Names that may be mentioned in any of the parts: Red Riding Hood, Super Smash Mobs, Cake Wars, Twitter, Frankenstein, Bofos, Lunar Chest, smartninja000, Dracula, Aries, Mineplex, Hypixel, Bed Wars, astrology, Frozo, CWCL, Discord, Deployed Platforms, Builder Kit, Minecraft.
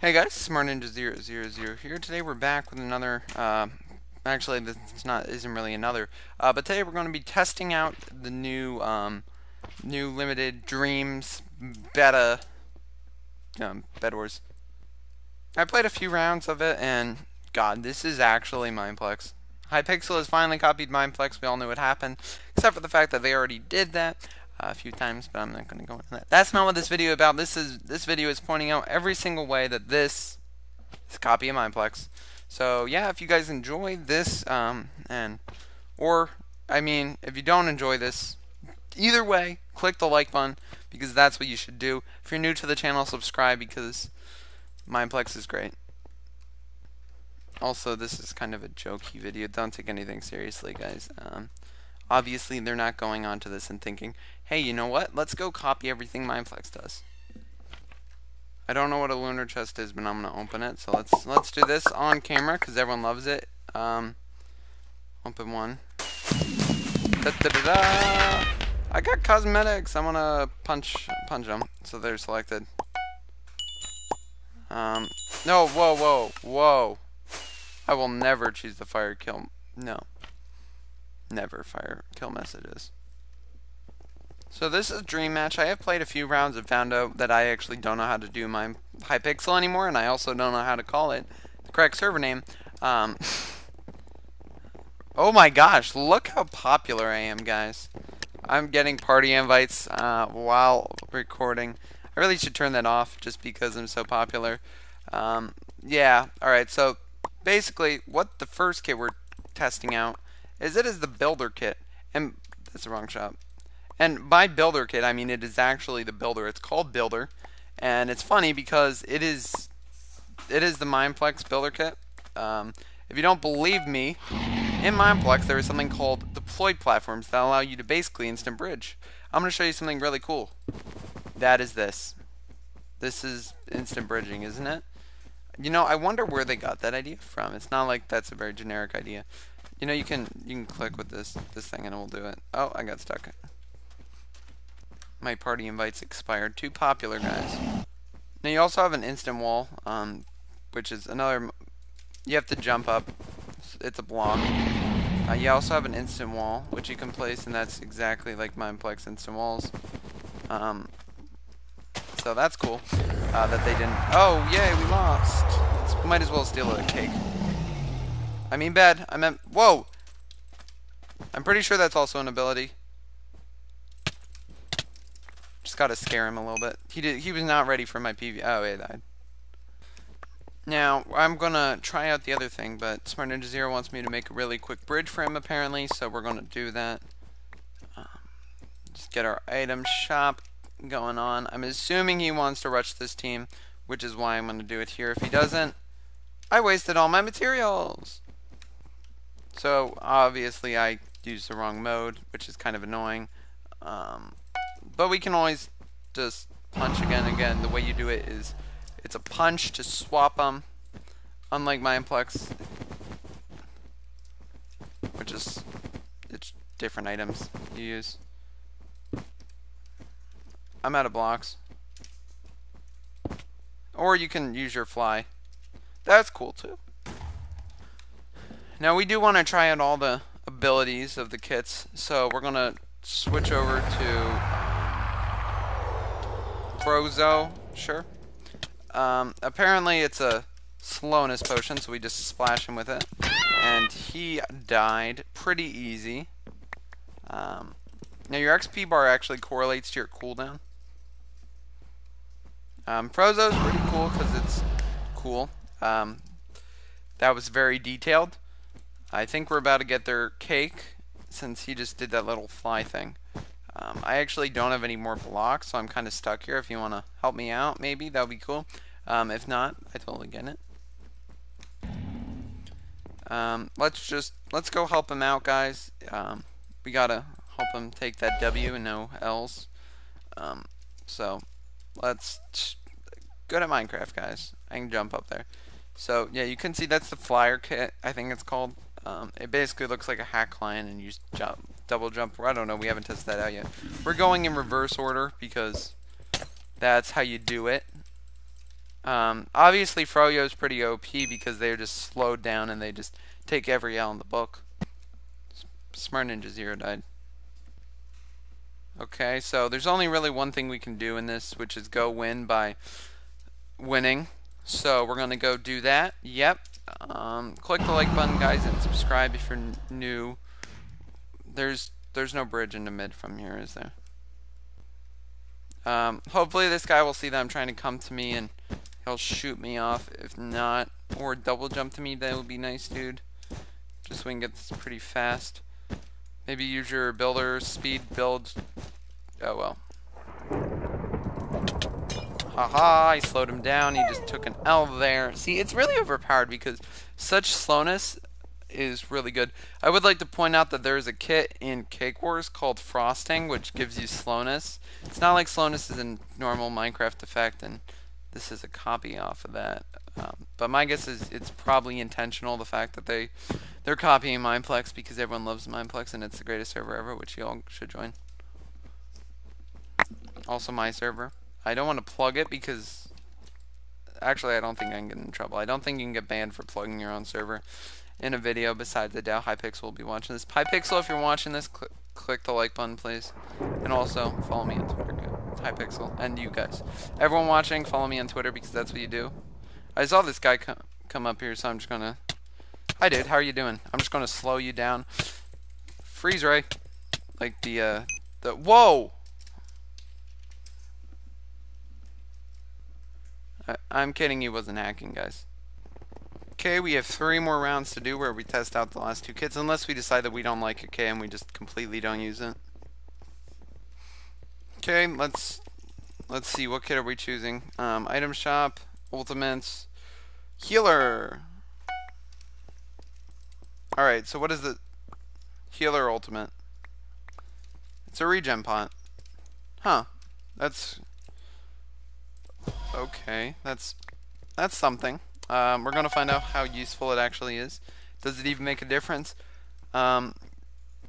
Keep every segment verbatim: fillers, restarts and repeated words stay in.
Hey guys, Smart Ninja zero zero zero here. Today we're back with another, uh, actually it's not isn't really another, uh, but today we're going to be testing out the new um, new limited dreams beta, um, Bed Wars. I played a few rounds of it and god, this is actually Mineplex. Hypixel has finally copied Mineplex. We all knew what happened, except for the fact that they already did that a few times, but I'm not going to go into that. That's not what this video is about. This is this video is pointing out every single way that this is a copy of Mineplex. So yeah, if you guys enjoy this, um, and or I mean, if you don't enjoy this, either way, click the like button because that's what you should do. If you're new to the channel, subscribe because Mineplex is great. Also, this is kind of a jokey video. Don't take anything seriously, guys. Um, Obviously, they're not going on to this and thinking, hey, you know what? Let's go copy everything Mineplex does. I don't know what a Lunar Chest is, but I'm going to open it. So let's let's do this on camera because everyone loves it. Um, open one. Da, da, da, da. I got cosmetics. I'm going to punch punch them so they're selected. Um, no, whoa, whoa, whoa. I will never choose the fire kill. No. Never fire kill messages. So this is dream match. I have played a few rounds and found out that I actually don't know how to do my Hypixel anymore, and I also don't know how to call it the correct server name. Um, oh my gosh, look how popular I am, guys. I'm getting party invites uh, while recording. I really should turn that off just because I'm so popular. Um, yeah, alright, so basically what the first kit we're testing out is it is the Builder Kit, and that's the wrong shop. And by Builder Kit, I mean it is actually the Builder. It's called Builder, and it's funny because it is it is the Mineplex Builder Kit. Um, if you don't believe me, in Mineplex there is something called Deployed Platforms that allow you to basically instant bridge. I'm going to show you something really cool. That is this. This is instant bridging, isn't it? You know, I wonder where they got that idea from. It's not like that's a very generic idea. You know, you can you can click with this this thing and it will do it. Oh, I got stuck. My party invites expired. Too popular, guys. Now you also have an instant wall, um, which is another. You have to jump up. It's a block. Uh, you also have an instant wall, which you can place, and that's exactly like Mineplex instant walls. Um, so that's cool uh, that they didn't. Oh yay, we lost. Let's, might as well steal a cake. I mean bed. I meant... Whoa! I'm pretty sure that's also an ability. Just gotta scare him a little bit. He did. He was not ready for my P V... Oh, he died. Now, I'm gonna try out the other thing, but Smart Ninja zero wants me to make a really quick bridge for him, apparently, so we're gonna do that. Um, just get our item shop going on. I'm assuming he wants to rush this team, which is why I'm gonna do it here. If he doesn't, I wasted all my materials! So, obviously I used the wrong mode, which is kind of annoying. Um, but we can always just punch again and again. The way you do it is, it's a punch to swap them, unlike Mineplex, which is, it's different items you use. I'm out of blocks. Or you can use your fly. That's cool too. Now we do want to try out all the abilities of the kits, so we're gonna switch over to Frozo. Sure. Um, apparently it's a slowness potion, so we just splash him with it, and he died pretty easy. Um, now your X P bar actually correlates to your cooldown. Um, Frozo's pretty cool because it's cool. Um, that was very detailed. I think we're about to get their cake since he just did that little fly thing. Um, I actually don't have any more blocks, so I'm kind of stuck here. If you want to help me out, maybe that would be cool. Um, if not, I totally get it. Um, let's just let's go help him out, guys. Um, we gotta help him take that W and no L's. Um, so let's go to Minecraft, guys. I can jump up there. So yeah, you can see that's the flyer kit, I think it's called. Um, it basically looks like a hack line and you jump, double jump. I don't know, we haven't tested that out yet. We're going in reverse order because that's how you do it. Um, obviously Froyo's pretty O P because they're just slowed down and they just take every L in the book. SmartNinja zero died. Okay, so there's only really one thing we can do in this, which is go win by winning. So we're going to go do that. Yep. Um, click the like button, guys, and subscribe if you're new. There's there's no bridge into mid from here, is there? Um, hopefully this guy will see that I'm trying to come to me and he'll shoot me off. If not, or double jump to me, that would be nice, dude. Just so we can get this pretty fast. Maybe use your builder speed build. Oh well. Haha, I slowed him down. He just took an L there. See, it's really overpowered because such slowness is really good. I would like to point out that there is a kit in Cake Wars called Frosting, which gives you slowness. It's not like slowness is a normal Minecraft effect, and this is a copy off of that. Um, but my guess is it's probably intentional, the fact that they, they're copying Mineplex because everyone loves Mineplex and it's the greatest server ever, which you all should join. Also my server. I don't want to plug it because, actually I don't think I can get in trouble. I don't think you can get banned for plugging your own server in a video. Besides the Dow, Hypixel will be watching this. Hypixel, if you're watching this, cl click the like button, please. And also, follow me on Twitter. Hypixel, and you guys. Everyone watching, follow me on Twitter because that's what you do. I saw this guy come, come up here, so I'm just gonna... Hi dude, how are you doing? I'm just gonna slow you down. Freeze ray. Like the, uh... the... Whoa! I, I'm kidding, he wasn't hacking, guys. Okay, we have three more rounds to do where we test out the last two kits, unless we decide that we don't like it, okay, and we just completely don't use it. Okay, let's let's see, what kit are we choosing? Um, item shop, ultimates, healer. All right, so what is the healer ultimate? It's a regen pot, huh? That's okay. That's that's something. Um, we're gonna find out how useful it actually is. Does it even make a difference? Um,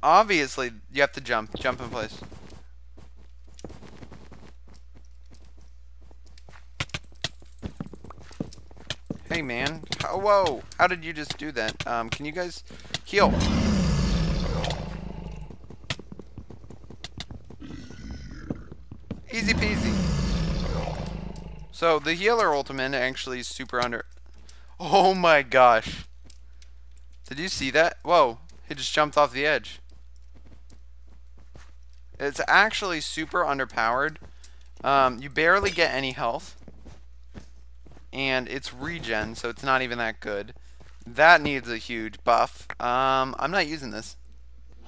obviously, you have to jump, jump in place. Hey man, oh, whoa, how did you just do that? Um, can you guys heal? Easy peasy. So the healer ultimate actually is super under... Oh my gosh. Did you see that? Whoa, he just jumped off the edge. It's actually super underpowered. Um, you barely get any health. And it's regen, so it's not even that good. That needs a huge buff. Um, I'm not using this.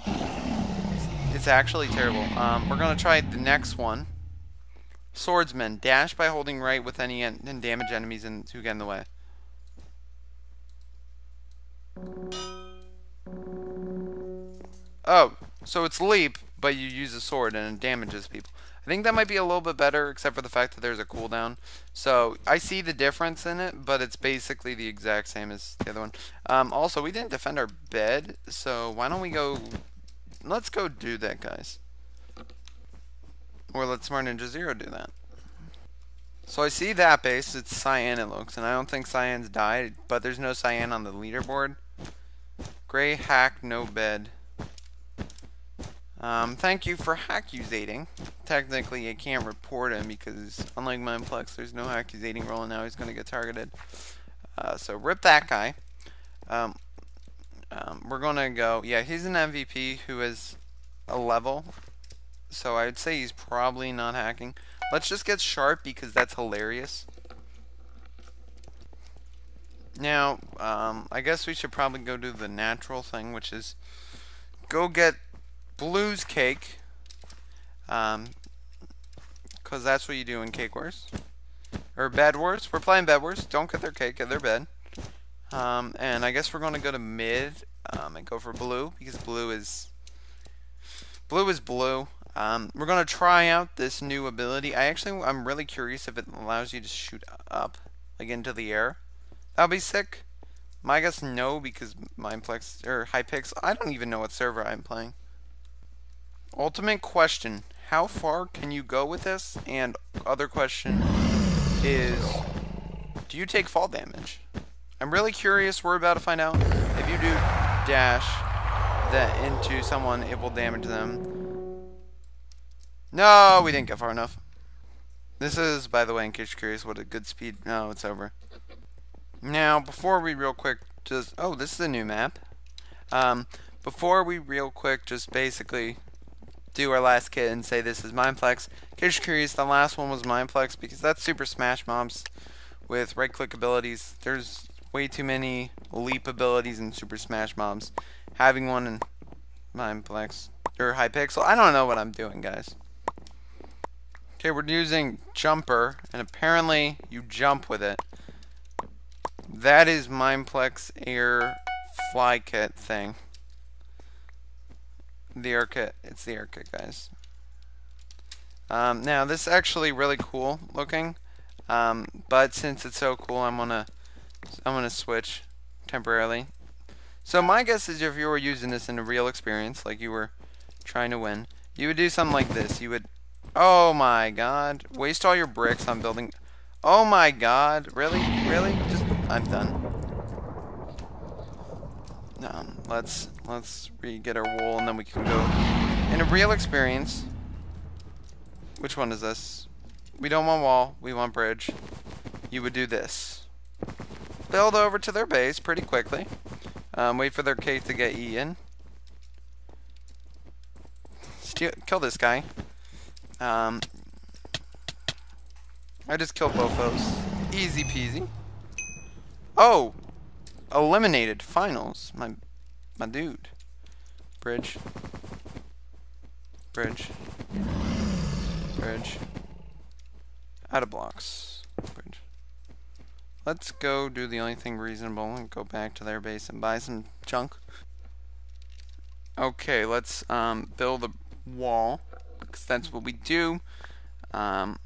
It's, it's actually terrible. Um, we're going to try the next one. Swordsman. Dash by holding right with any en and damage enemies in who get in the way. Oh, so it's leap, but you use a sword and it damages people. I think that might be a little bit better, except for the fact that there's a cooldown. So, I see the difference in it, but it's basically the exact same as the other one. Um, also, we didn't defend our bed, so why don't we go... Let's go do that, guys. Or let SmartNinja zero do that. So I see that base, it's cyan it looks, and I don't think cyan's died, but there's no cyan on the leaderboard. Gray hack, no bed. Um, thank you for haccusating. Technically, I can't report him because, unlike Mineplex, there's no haccusating role, and now he's going to get targeted. Uh, so, rip that guy. Um, um, we're going to go... Yeah, he's an M V P who is a level, so I would say he's probably not hacking. Let's just get sharp because that's hilarious. Now, um, I guess we should probably go do the natural thing, which is go get... Blue's cake, um, cause that's what you do in Cake Wars, or Bed Wars. We're playing Bed Wars. Don't get their cake, get their bed. Um, and I guess we're gonna go to mid um, and go for blue because blue is blue is blue. Um, we're gonna try out this new ability. I actually, I'm really curious if it allows you to shoot up like into the air. That'll be sick. My guess no, because Mineplex or Hypixel. I don't even know what server I'm playing. Ultimate question, how far can you go with this? And other question is, Do you take fall damage? I'm really curious. We're about to find out. If you do dash that into someone, it will damage them. No, we didn't get far enough. This is, by the way, in case you're curious, what a good speed. No, it's over. Now, before we real quick just... Oh, this is a new map. Um, before we real quick just basically do our last kit and say this is Mineplex. In case you're curious, the last one was Mineplex because that's Super Smash Mobs with right-click abilities. There's way too many leap abilities in Super Smash Mobs. Having one in Mineplex or Hypixel, I don't know what I'm doing, guys. Okay, we're using Jumper, and apparently you jump with it. That is Mineplex Air Fly Kit thing. The air kit. It's the air kit, guys. Um, now, this is actually really cool looking, um, but since it's so cool, I'm gonna I'm gonna switch temporarily. So my guess is if you were using this in a real experience, like you were trying to win, you would do something like this. You would, oh my god, waste all your bricks on building. Oh my god, really, really? Just, I'm done. Um, let's let's re-get our wool and then we can go in a real experience. Which one is this? We don't want wall, we want bridge. You would do this. Build over to their base pretty quickly. Um, wait for their cake to get eaten. Steal, kill this guy. Um, I just killed Bofos. Easy peasy. Oh! Eliminated finals. My my dude. Bridge. Bridge. Bridge. Out of blocks. Bridge. Let's go do the only thing reasonable and go back to their base and buy some junk. Okay, let's um, build a wall because that's what we do. Um,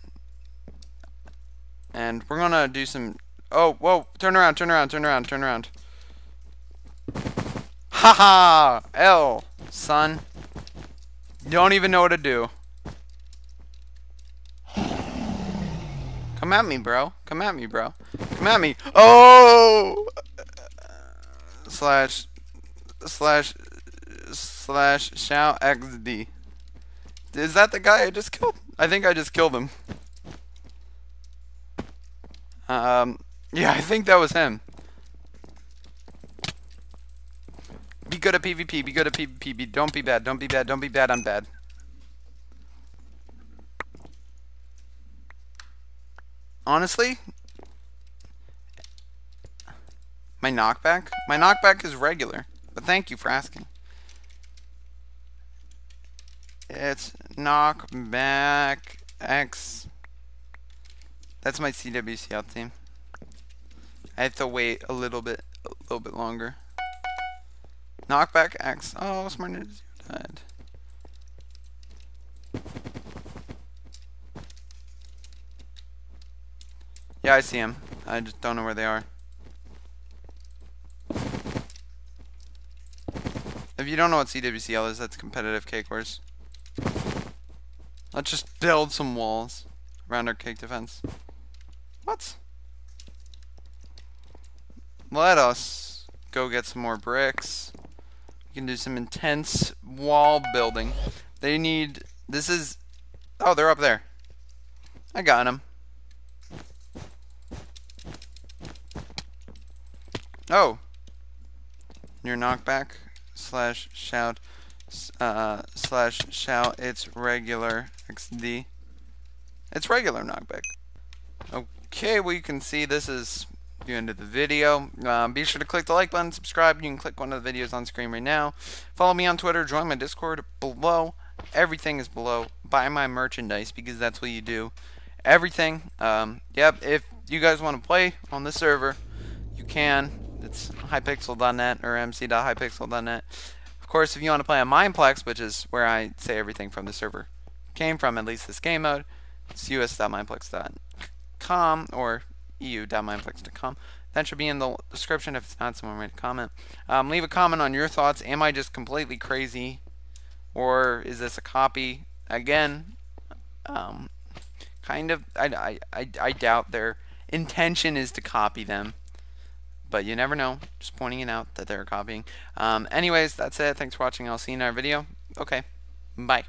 and we're gonna do some. Oh, whoa! Turn around! Turn around! Turn around! Turn around! Haha! L, son, don't even know what to do. Come at me, bro. Come at me, bro. Come at me. Oh! Slash. Slash. Slash. Shout X D. Is that the guy I just killed? I think I just killed him. Um. Yeah, I think that was him. Be good at PvP. Be good at PvP. Be, don't be bad. Don't be bad. Don't be bad. I'm bad. Honestly, my knockback, my knockback is regular, but thank you for asking. It's knockback X. That's my C W C L team. I have to wait a little bit, a little bit longer. Knockback X. Oh, SmartNinja zero zero died. Yeah, I see him. I just don't know where they are. If you don't know what C W C L is, that's competitive Cake Wars. Let's just build some walls around our cake defense. What? Let us go get some more bricks. We can do some intense wall building. They need... This is... Oh, they're up there. I got him. Oh, your knockback slash shout uh, slash shout. It's regular X D. It's regular knockback. Okay, we can see this is the end of the video. Um, be sure to click the like button, subscribe. You can click one of the videos on screen right now. Follow me on Twitter. Join my Discord below. Everything is below. Buy my merchandise because that's what you do. Everything. Um, yep. If you guys want to play on this server, you can. It's hypixel dot net or m c dot hypixel dot net. Of course, if you want to play on Mineplex, which is where I say everything from the server came from, at least this game mode, it's us dot mineplex dot com or e u dot mineplex dot com. That should be in the description. If it's not, someone write a comment. Um, leave a comment on your thoughts. Am I just completely crazy, or is this a copy? Again, um, kind of. I I I, I doubt they're intention is to copy them, but you never know. Just pointing it out that they're copying. Um, anyways, that's it. Thanks for watching. I'll see you in our video. Okay, bye.